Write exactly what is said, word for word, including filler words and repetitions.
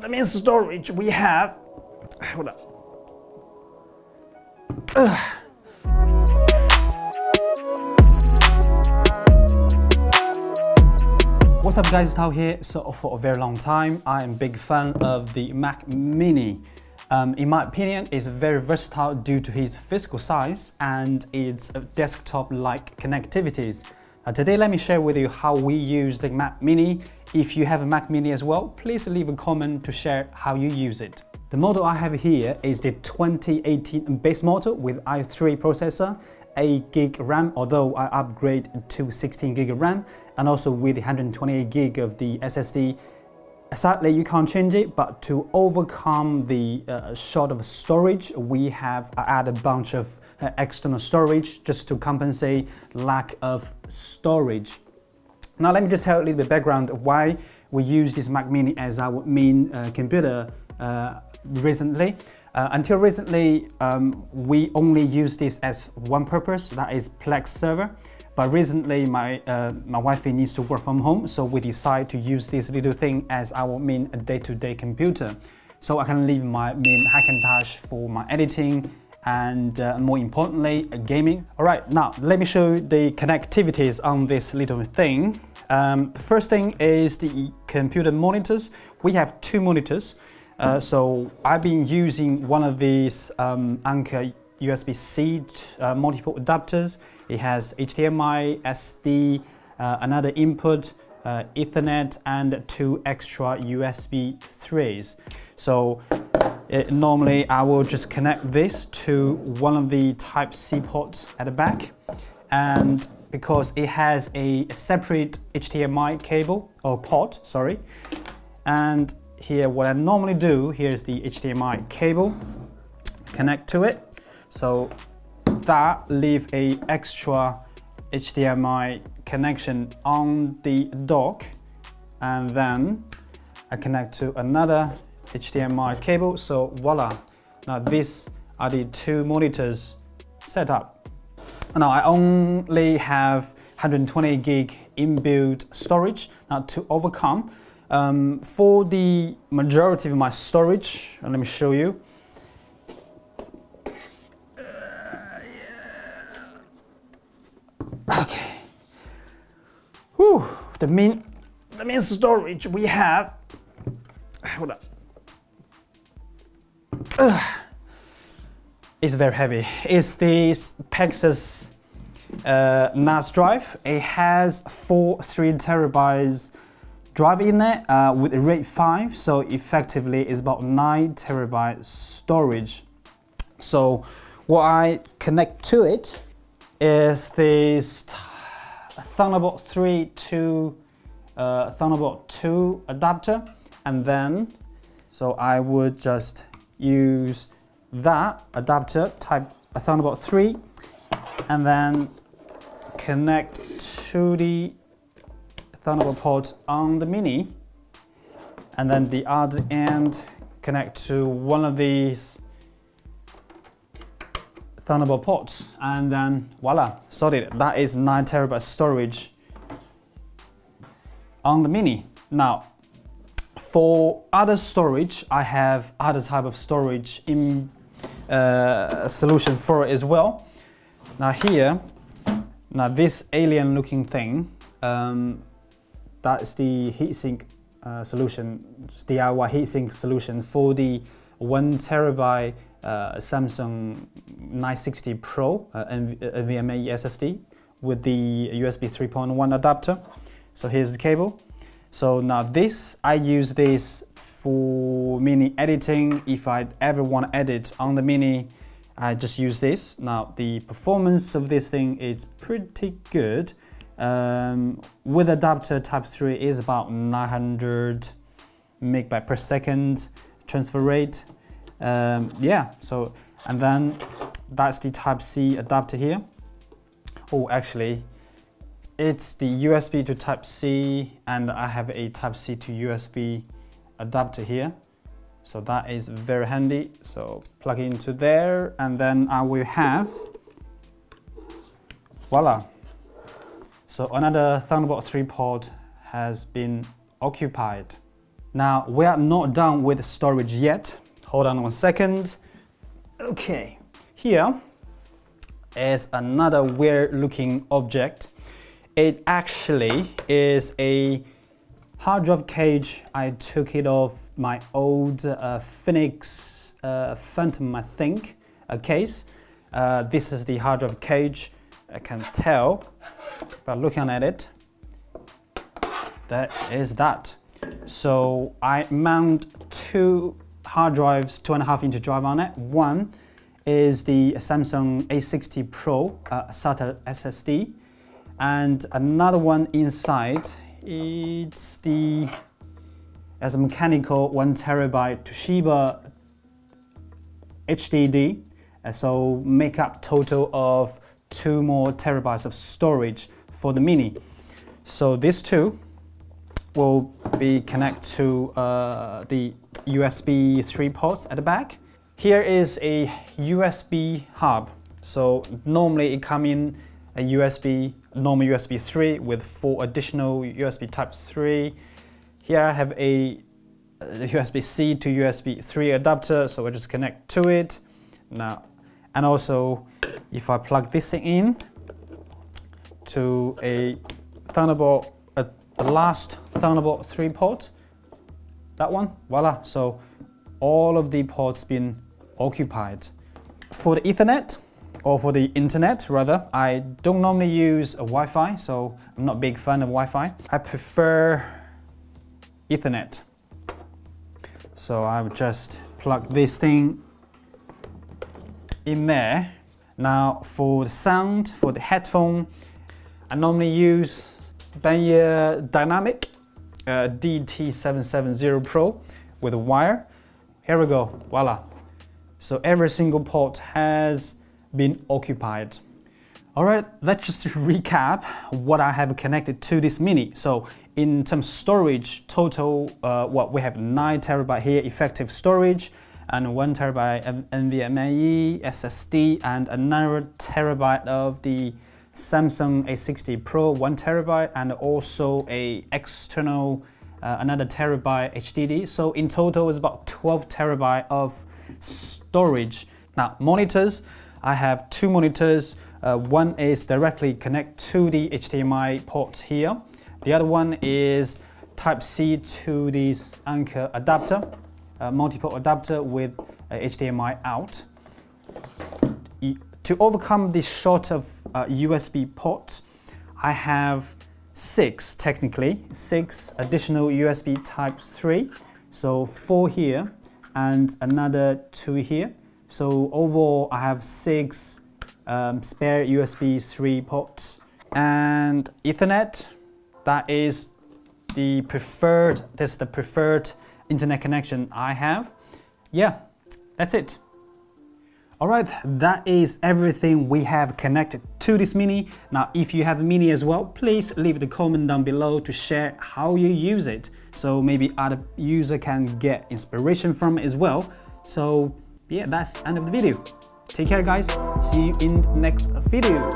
the main storage we have. Hold on. Ugh. What's up guys, Tao here. So for a very long time, I am a big fan of the Mac Mini. Um, in my opinion, it's very versatile due to its physical size and its desktop-like connectivities. Now today, let me share with you how we use the Mac Mini. If you have a Mac Mini as well, please leave a comment to share how you use it. The model I have here is the twenty eighteen base model with i three processor, eight gig RAM, although I upgrade to sixteen gig RAM, and also with one hundred twenty-eight gig of the S S D. Sadly, you can't change it, but to overcome the uh, short of storage, we have added a bunch of uh, external storage just to compensate lack of storage. Now, let me just tell you a little bit background why we use this Mac Mini as our main uh, computer uh, recently. Uh, until recently, um, we only use this as one purpose, that is Plex server. But recently, my, uh, my wifey needs to work from home, so we decide to use this little thing as our main day-to-day computer. So I can leave my main Hackintosh for my editing and uh, more importantly, uh, gaming. All right, now let me show you the connectivities on this little thing. Um, the first thing is the computer monitors. We have two monitors. Uh, so I've been using one of these um, Anker U S B C uh, multiple adapters. It has H D M I, S D, uh, another input, uh, Ethernet, and two extra U S B threes. So it, normally I will just connect this to one of the Type C ports at the back, and because it has a separate H D M I cable or port, sorry. And here, what I normally do, here's the H D M I cable, connect to it. So that leave a extra H D M I connection on the dock, and then I connect to another H D M I cable. So voila, now these are the two monitors set up. Now I only have one hundred twenty gig inbuilt storage. Now to overcome, um, for the majority of my storage, and let me show you, okay. Whew. The main, the main storage we have. Hold on. Ugh. It's very heavy. It's this Pegasus uh, N A S drive. It has four three terabytes drive in there uh, with RAID five. So effectively, it's about nine terabyte storage. So what I connect to it is this Thunderbolt three to uh, Thunderbolt two adapter, and then so I would just use that adapter type a Thunderbolt three and then connect to the Thunderbolt port on the Mini, and then the other end connect to one of these Thunderbolt ports, and then voila, sorted. That is nine terabyte storage on the Mini. Now, for other storage, I have other type of storage in uh, solution for it as well. Now here, now this alien-looking thing, um, that is the heatsink uh, solution, D I Y heatsink solution for the one terabyte. Uh, Samsung nine sixty Pro uh, N V M e S S D with the U S B three point one adapter. So here's the cable. So now this, I use this for Mini editing. If I ever want to edit on the Mini, I just use this. Now the performance of this thing is pretty good. Um, with adapter type three is about nine hundred megabytes per second transfer rate. Um, yeah, so and then that's the Type C adapter here. Oh, actually, it's the U S B to Type C, and I have a Type C to U S B adapter here. So that is very handy. So plug it into there, and then I will have, voila. So another Thunderbolt three port has been occupied. Now, we are not done with storage yet. Hold on one second. Okay, here is another weird looking object. It actually is a hard drive cage. I took it off my old uh, Phoenix uh, Phantom, I think, a case. Uh, this is the hard drive cage. I can tell by looking at it. That is that. So I mount two hard drives, two and a half inch drive on it. One is the Samsung A sixty Pro uh, SATA S S D, and another one inside. It's the as a mechanical one terabyte Toshiba H D D. So make up total of two more terabytes of storage for the Mini. So these two will be connect to uh, the U S B three ports at the back. Here is a U S B hub. So normally it comes in a U S B, normal U S B three with four additional U S B type three. Here I have a U S B C to U S B three adapter, so I just connect to it. Now, and also if I plug this in to a Thunderbolt, uh, the last Thunderbolt three port, that one, voila. So all of the ports been occupied. For the Ethernet, or for the internet rather, I don't normally use a Wi-Fi, so I'm not a big fan of Wi-Fi. I prefer Ethernet. So I would just plug this thing in there. Now for the sound, for the headphone, I normally use beyerdynamic uh, D T seven seven zero Pro with a wire. Here we go, voila. So every single port has been occupied. All right, let's just recap what I have connected to this Mini. So in terms of storage, total, uh, what we have nine terabyte here, effective storage, and one terabyte NVMe, S S D, and another terabyte of the Samsung A sixty Pro, one terabyte, and also a external, uh, another terabyte H D D. So in total is about twelve terabyte of storage. Now monitors, I have two monitors. Uh, one is directly connect to the H D M I port here. The other one is Type C to this Anker adapter. Uh, multi-port adapter with uh, H D M I out. E to overcome this short of uh, U S B ports, I have six, technically, six additional U S B type three. So four here and another two here. So overall, I have six um, spare U S B three ports. And Ethernet, that is the preferred, this is the preferred internet connection I have. Yeah, that's it. All right, that is everything we have connected to this Mini. Now, if you have a Mini as well, please leave the comment down below to share how you use it. So maybe other user can get inspiration from it as well. So yeah, that's the end of the video. Take care guys, see you in the next video.